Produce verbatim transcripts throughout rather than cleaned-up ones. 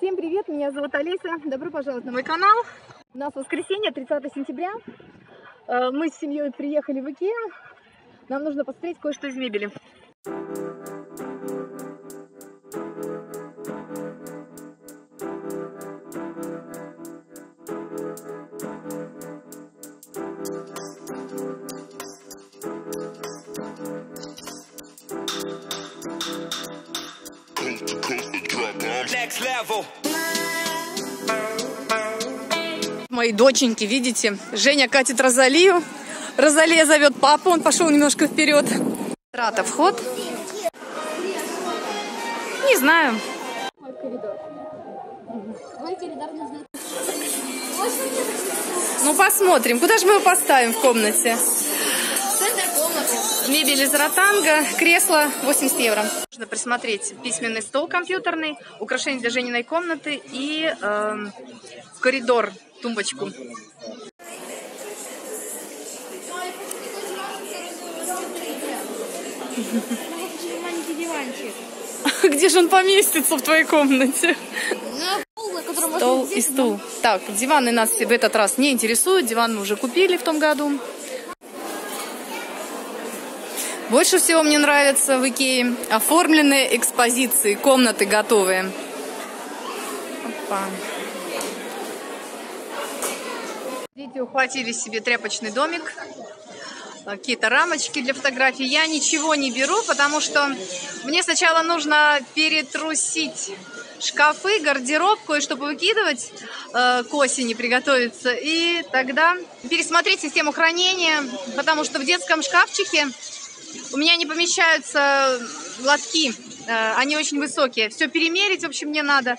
Всем привет, меня зовут Олеся, добро пожаловать на мой канал. У нас воскресенье, тридцатое сентября, мы с семьей приехали в Икеа, нам нужно посмотреть кое-что из мебели. Мои доченьки, видите, Женя катит Розалию. Розалия зовет папу, он пошел немножко вперед. Трата, вход. Не знаю. Ну посмотрим, куда же мы его поставим в комнате? Мебель из ротанга, кресло восемьдесят евро. Нужно присмотреть письменный стол компьютерный, украшения для Жениной комнаты и э, коридор, тумбочку. Маленький диванчик. Где же он поместится в твоей комнате? Стол и стул. Так, диваны нас в этот раз не интересуют, диван мы уже купили в том году. Больше всего мне нравятся в Икее оформленные экспозиции, комнаты готовые. Опа. Дети ухватили себе тряпочный домик, какие-то рамочки для фотографий. Я ничего не беру, потому что мне сначала нужно перетрусить шкафы, гардероб, кое-что повыкидывать, э, к осени приготовиться, и тогда пересмотреть систему хранения, потому что в детском шкафчике у меня не помещаются лотки, они очень высокие. Все перемерить, в общем, мне надо.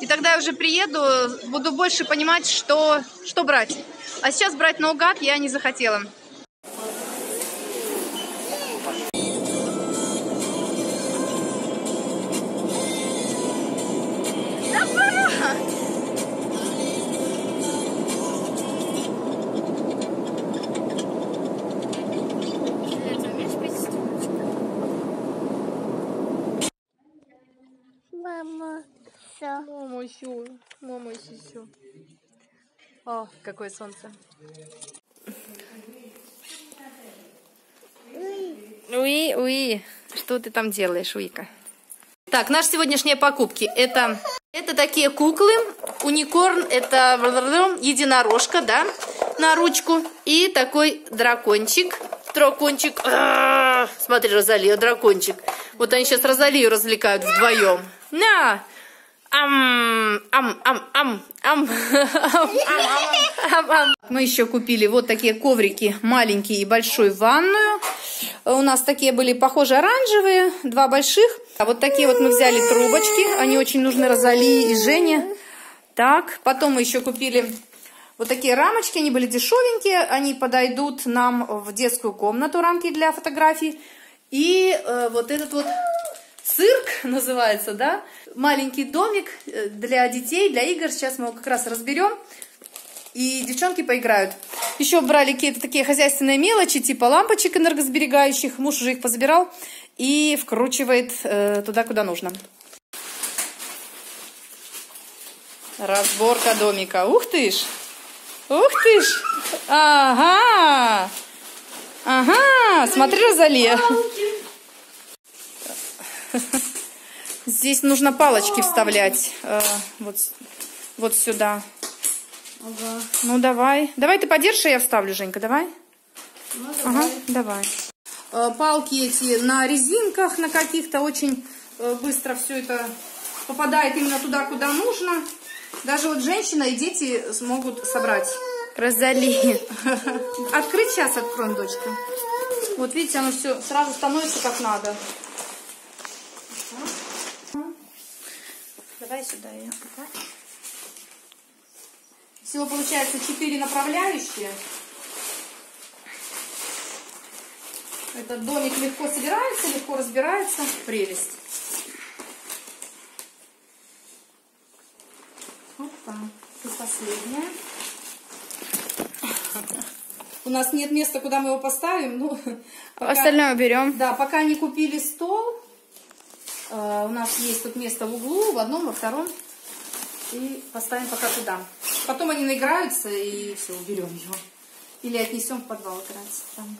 И тогда я уже приеду, буду больше понимать, что, что брать. А сейчас брать наугад я не захотела. Да пора! Мама еще, мама еще. О, какое солнце. Уи, уи. Что ты там делаешь, Уика? Так, наши сегодняшние покупки. Это, это такие куклы. Уникорн, это единорожка, да, на ручку. И такой дракончик. Дракончик. А-а-а! Смотри, Розалия, дракончик. Вот они сейчас Розалию развлекают вдвоем. На! Ам, ам, ам, ам, ам, ам, ам, ам. Мы еще купили вот такие коврики, маленькие и большой в ванную. У нас такие были, похоже, оранжевые, два больших. А вот такие вот мы взяли трубочки, они очень нужны Розалии и Жене. Так, потом мы еще купили вот такие рамочки, они были дешевенькие, они подойдут нам в детскую комнату, рамки для фотографий. И э, вот этот вот... Цирк называется, да? Маленький домик для детей, для игр. Сейчас мы его как раз разберем. И девчонки поиграют. Еще брали какие-то такие хозяйственные мелочи, типа лампочек энергосберегающих. Муж уже их позабирал и вкручивает э, туда, куда нужно. Разборка домика. Ух ты ж! Ух ты ж! Ага! Ага! Смотри, Розалия! Здесь нужно палочки вставлять э, вот, вот сюда. Ага. Ну давай. Давай ты подержи, я вставлю, Женька, давай. Ну, давай. Ага, давай. Э, палки эти на резинках, на каких-то очень э, быстро все это попадает именно туда, куда нужно. Даже вот женщина и дети смогут собрать. Розали. Открыть сейчас, откроем, дочка. Вот видите, оно все сразу становится как надо. Давай сюда ее. Всего получается четыре направляющие. Этот домик легко собирается, легко разбирается. Прелесть. Опа. И последняя. У нас нет места, куда мы его поставим. Ну, пока... Остальное уберем. Да, пока не купили стол. У нас есть тут место в углу, в одном, во втором. и поставим пока туда. Потом они наиграются и все, уберем его. Или отнесем в подвал играться. Там.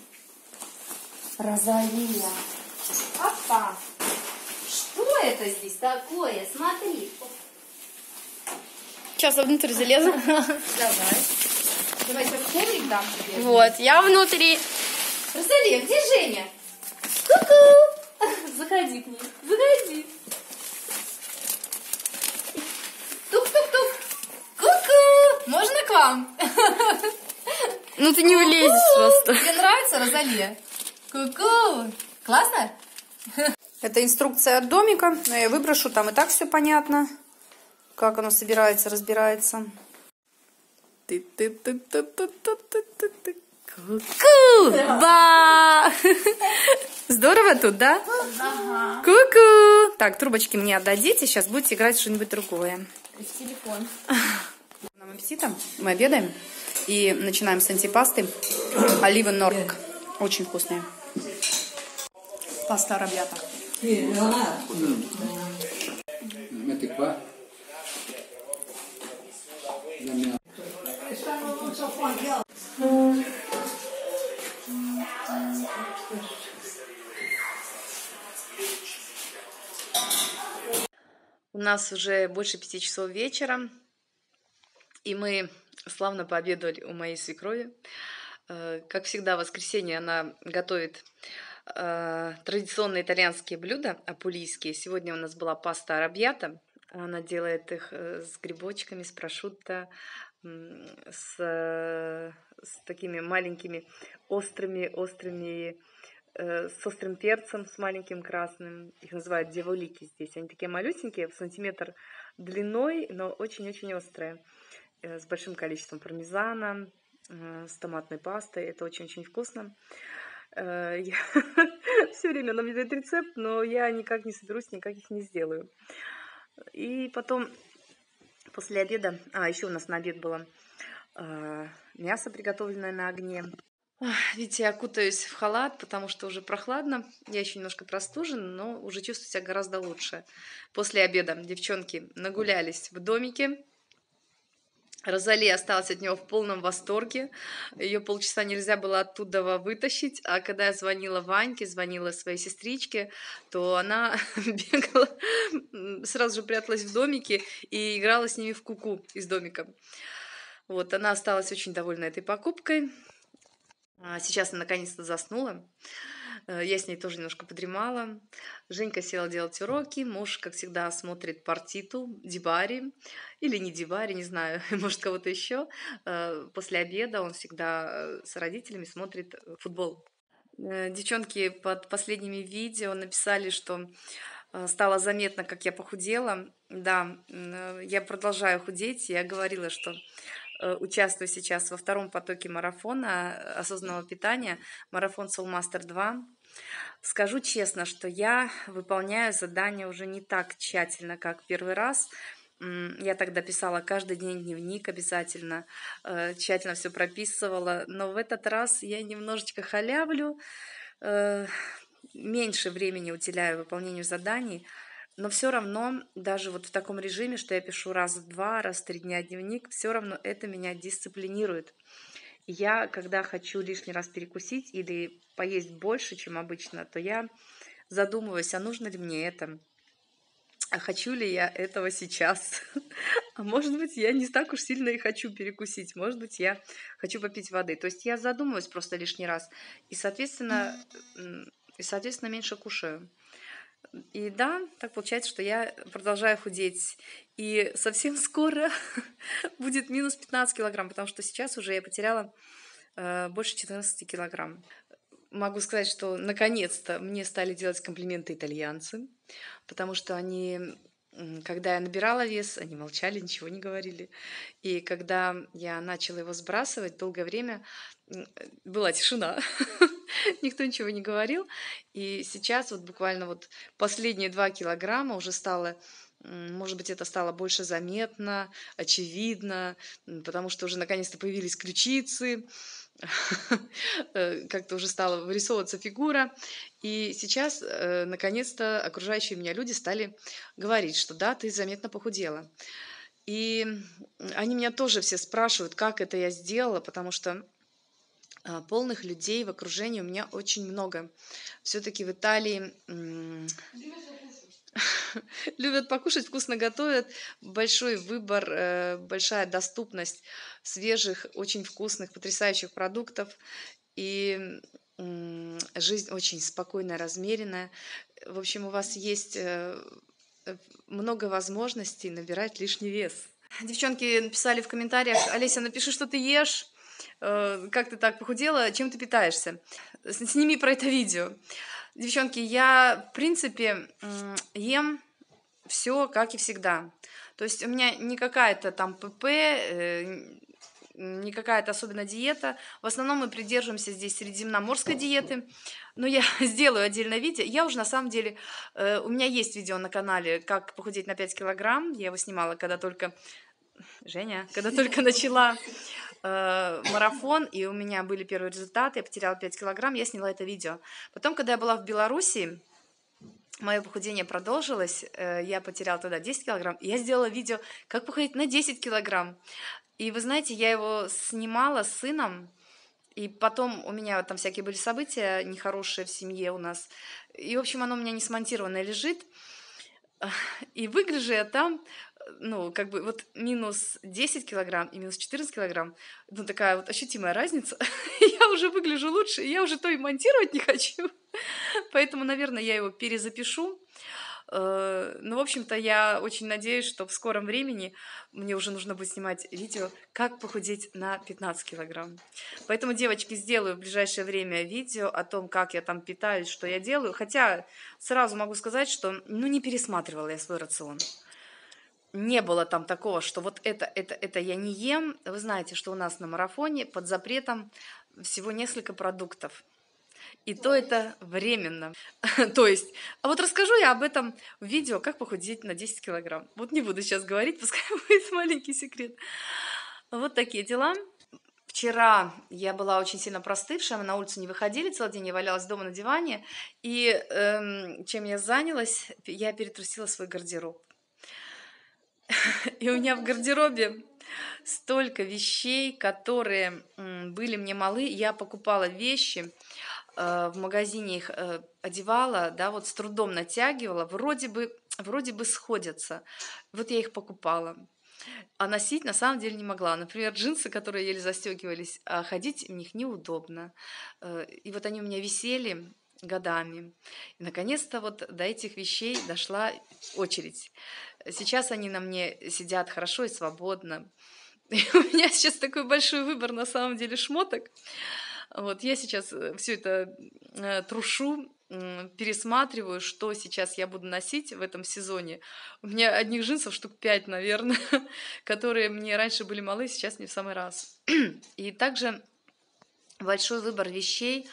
Розалия. Опа! Что это здесь такое? Смотри. Сейчас я внутрь залезу. Давай. Давай я коврик дам тебе. Вот, я внутри. Розалия, где Женя? Ку-ку! Заходи к ней. Заходи. Тук-тук-тук. Ку-ку! Можно к вам? Ну ты не улезешь просто. Тебе нравится, Розалия? Ку-ку! Классно? Это инструкция от домика. Но я выброшу, там и так все понятно. Как оно собирается, разбирается. Ку-ку! Здорово тут, да? Ку-ку! Так, трубочки мне отдадите, сейчас будете играть в что-нибудь другое. В телефон. Нам аппетитом, мы обедаем и начинаем с антипасты. Олива Норк. Очень вкусная. Паста арабьята. У нас уже больше пяти часов вечера, и мы славно пообедали у моей свекрови. Как всегда, в воскресенье она готовит традиционные итальянские блюда, апулийские. Сегодня у нас была паста арабьята. Она делает их с грибочками, с прошутто, с, с такими маленькими острыми, острыми, с острым перцем, с маленьким красным. Их называют дьяволики здесь. Они такие малюсенькие, в сантиметр длиной, но очень-очень острые. С большим количеством пармезана, с томатной пастой. Это очень-очень вкусно. Я все время она мне дает рецепт, но я никак не соберусь, никак их не сделаю. И потом, после обеда, а, еще у нас на обед было э, мясо, приготовленное на огне. Видите, я кутаюсь в халат, потому что уже прохладно. Я еще немножко простужена, но уже чувствую себя гораздо лучше. После обеда девчонки нагулялись в домике. Розалия осталась от него в полном восторге. Ее полчаса нельзя было оттуда вытащить. А когда я звонила Ваньке, звонила своей сестричке, то она бегала, сразу же пряталась в домике и играла с ними в куку из домика. Вот, она осталась очень довольна этой покупкой. Сейчас она наконец-то заснула. Я с ней тоже немножко подремала. Женька села делать уроки. Муж, как всегда, смотрит партиту Дибари. Или не Дибари, не знаю, может, кого-то еще. После обеда он всегда с родителями смотрит футбол. Девчонки под последними видео написали, что стало заметно, как я похудела. Да, я продолжаю худеть. Я говорила, что участвую сейчас во втором потоке марафона осознанного питания, марафон Soulmaster два. Скажу честно, что я выполняю задания уже не так тщательно, как первый раз. Я тогда писала каждый день дневник обязательно, тщательно все прописывала, но в этот раз я немножечко халявлю, меньше времени уделяю выполнению заданий. Но все равно, даже вот в таком режиме, что я пишу раз в два, раз в три дня дневник, все равно это меня дисциплинирует. Я, когда хочу лишний раз перекусить или поесть больше, чем обычно, то я задумываюсь, а нужно ли мне это? А хочу ли я этого сейчас? А может быть, я не так уж сильно и хочу перекусить. Может быть, я хочу попить воды. То есть я задумываюсь просто лишний раз. И, соответственно, и, соответственно меньше кушаю. И да, так получается, что я продолжаю худеть. И совсем скоро будет минус пятнадцать килограмм, потому что сейчас уже я потеряла э, больше четырнадцати килограмм. Могу сказать, что наконец-то мне стали делать комплименты итальянцы, потому что они, когда я набирала вес, они молчали, ничего не говорили. И когда я начала его сбрасывать, долгое время была тишина. Никто ничего не говорил. И сейчас вот буквально вот последние два килограмма уже стало, может быть, это стало больше заметно, очевидно, потому что уже наконец-то появились ключицы, как-то уже стала вырисовываться фигура. И сейчас, наконец-то, окружающие меня люди стали говорить, что да, ты заметно похудела. И они меня тоже все спрашивают, как это я сделала, потому что полных людей в окружении у меня очень много. Все-таки в Италии любят покушать, вкусно готовят, большой выбор, большая доступность свежих, очень вкусных, потрясающих продуктов. И жизнь очень спокойная, размеренная. В общем, у вас есть много возможностей набирать лишний вес. Девчонки написали в комментариях: Олеся, напиши, что ты ешь, как ты так похудела, чем ты питаешься. Сними про это видео. Девчонки, я, в принципе, ем все, как и всегда. То есть у меня не какая-то там ПП, не какая-то особенная диета. В основном мы придерживаемся здесь средиземноморской диеты. Но я сделаю отдельное видео. Я уже на самом деле... Э, у меня есть видео на канале «Как похудеть на пять килограмм». Я его снимала, когда только... Женя, когда только начала э, марафон, и у меня были первые результаты. Я потеряла пять килограмм, я сняла это видео. Потом, когда я была в Беларуси, мое похудение продолжилось. Э, я потеряла тогда десять килограмм. И я сделала видео «Как похудеть на десять килограмм». И вы знаете, я его снимала с сыном, и потом у меня там всякие были события нехорошие в семье у нас. И, в общем, оно у меня не смонтированное лежит. И выгляжу я там, ну, как бы вот минус десять килограмм и минус четырнадцать килограмм. Ну, такая вот ощутимая разница. Я уже выгляжу лучше, и я уже то и монтировать не хочу. Поэтому, наверное, я его перезапишу. Ну, в общем-то, я очень надеюсь, что в скором времени мне уже нужно будет снимать видео «Как похудеть на пятнадцать килограмм». Поэтому, девочки, сделаю в ближайшее время видео о том, как я там питаюсь, что я делаю. Хотя сразу могу сказать, что ну, не пересматривала я свой рацион. Не было там такого, что вот это, это, это я не ем. Вы знаете, что у нас на марафоне под запретом всего несколько продуктов. И то это временно. То есть, а вот расскажу я об этом в видео «Как похудеть на десять килограмм». Вот не буду сейчас говорить, пускай будет маленький секрет. Вот такие дела. Вчера я была очень сильно простывшая, мы на улицу не выходили, целый день я валялась дома на диване. И эм, чем я занялась, я перетрусила свой гардероб. И у меня в гардеробе столько вещей, которые были мне малы. Я покупала вещи, в магазине их одевала, да, вот с трудом натягивала, вроде бы, вроде бы сходятся. Вот я их покупала. А носить на самом деле не могла. Например, джинсы, которые еле застегивались, а ходить в них неудобно. И вот они у меня висели годами. И наконец-то вот до этих вещей дошла очередь. Сейчас они на мне сидят хорошо и свободно. И у меня сейчас такой большой выбор на самом деле шмоток. Вот я сейчас все это трушу, пересматриваю, что сейчас я буду носить в этом сезоне. У меня одних джинсов штук пять, наверное, которые мне раньше были малы, сейчас не в самый раз. И также большой выбор вещей,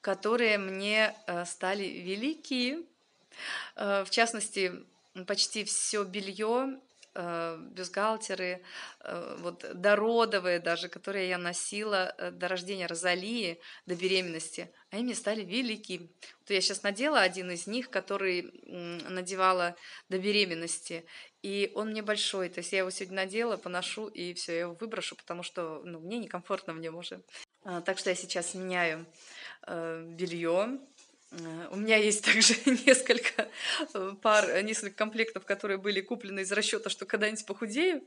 которые мне стали велики. В частности, почти все белье, бюстгальтеры, вот дородовые даже, которые я носила до рождения Розалии, до беременности, они мне стали велики. Вот я сейчас надела один из них, который надевала до беременности, и он мне большой. То есть я его сегодня надела, поношу, и все, я его выброшу, потому что ну, мне некомфортно в нем уже. Так что я сейчас меняю белье. У меня есть также несколько пар, несколько комплектов, которые были куплены из расчета, что когда-нибудь похудею.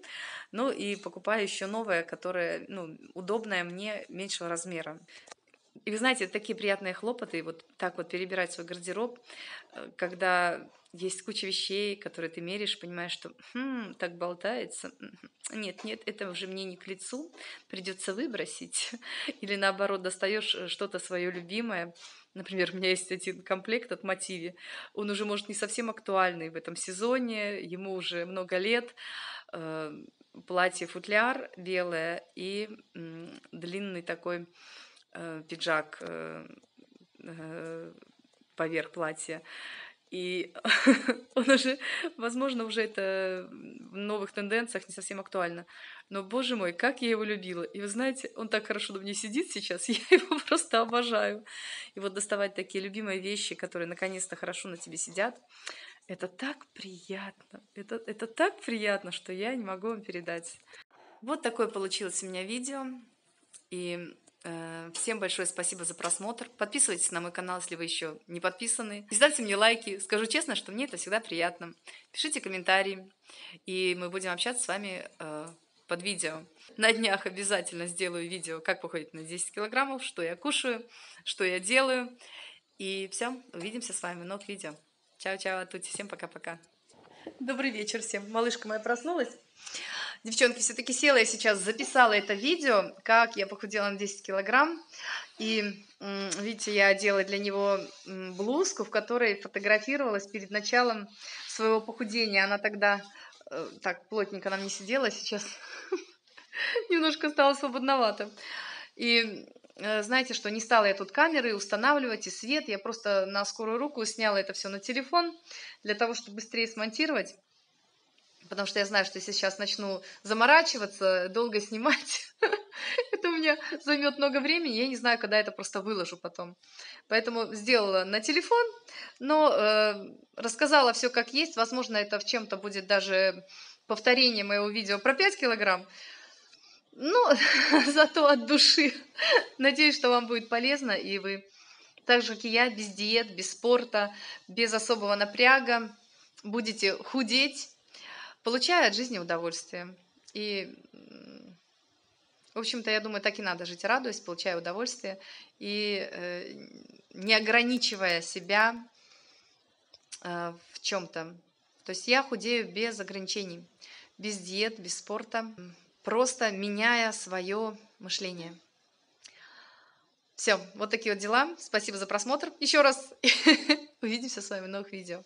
Ну и покупаю еще новое, которое ну, удобное мне, меньшего размера. И вы знаете, такие приятные хлопоты, вот так вот перебирать свой гардероб, когда есть куча вещей, которые ты меришь, понимаешь, что хм, так болтается. Нет, нет, это уже мне не к лицу, придется выбросить. Или наоборот, достаешь что-то свое любимое. Например, у меня есть один комплект от Мотиви. Он уже, может, не совсем актуальный в этом сезоне, ему уже много лет. Платье-футляр белое и длинный такой пиджак поверх платья. И он уже, возможно, уже это в новых тенденциях не совсем актуально. Но, боже мой, как я его любила. И вы знаете, он так хорошо на мне сидит сейчас, я его просто обожаю. И вот доставать такие любимые вещи, которые наконец-то хорошо на тебе сидят, Это так приятно. Это, это так приятно, что я не могу вам передать. Вот такое получилось у меня видео. И э, всем большое спасибо за просмотр. Подписывайтесь на мой канал, если вы еще не подписаны. И ставьте мне лайки. Скажу честно, что мне это всегда приятно. Пишите комментарии. И мы будем общаться с вами э, под видео. На днях обязательно сделаю видео, как похудеть на десять килограммов, что я кушаю, что я делаю. И все, увидимся с вами в новых видео. Чао-чао, а тути, всем пока-пока. Добрый вечер всем. Малышка моя проснулась. Девчонки, все-таки села я сейчас, записала это видео, как я похудела на десять килограмм. И, видите, я одела для него блузку, в которой фотографировалась перед началом своего похудения. Она тогда так плотненько нам не сидела, сейчас немножко стала свободновато. И... знаете, что не стала я тут камеры устанавливать и свет, я просто на скорую руку сняла это все на телефон для того, чтобы быстрее смонтировать, потому что я знаю, что если сейчас начну заморачиваться, долго снимать, это у меня займет много времени, я не знаю, когда это просто выложу потом. Поэтому сделала на телефон, но рассказала все как есть, возможно, это в чем-то будет даже повторение моего видео про пять килограмм, ну, зато от души. Надеюсь, что вам будет полезно, и вы, так же, как и я, без диет, без спорта, без особого напряга, будете худеть, получая от жизни удовольствие. И, в общем-то, я думаю, так и надо жить, радуясь, получая удовольствие, и э, не ограничивая себя э, в чем-то. То есть я худею без ограничений, без диет, без спорта. Просто меняя свое мышление. Все, вот такие вот дела. Спасибо за просмотр. Еще раз увидимся с вами в новых видео.